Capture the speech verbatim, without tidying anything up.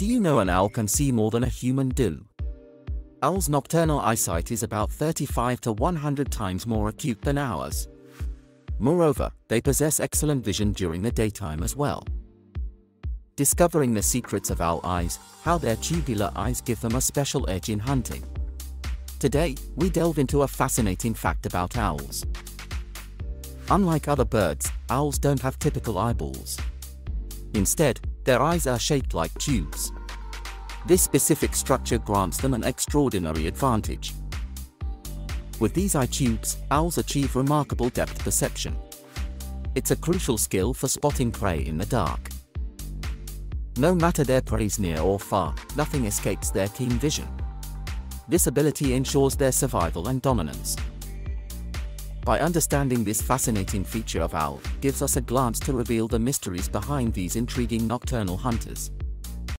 Do you know an owl can see more than a human do? Owls' nocturnal eyesight is about thirty-five to one hundred times more acute than ours. Moreover, they possess excellent vision during the daytime as well. Discovering the secrets of owl eyes, how their tubular eyes give them a special edge in hunting. Today, we delve into a fascinating fact about owls. Unlike other birds, owls don't have typical eyeballs. Instead, their eyes are shaped like tubes. This specific structure grants them an extraordinary advantage. With these eye tubes, owls achieve remarkable depth perception. It's a crucial skill for spotting prey in the dark. No matter their prey's near or far, nothing escapes their keen vision. This ability ensures their survival and dominance. By understanding this fascinating feature of owl, gives us a glance to reveal the mysteries behind these intriguing nocturnal hunters.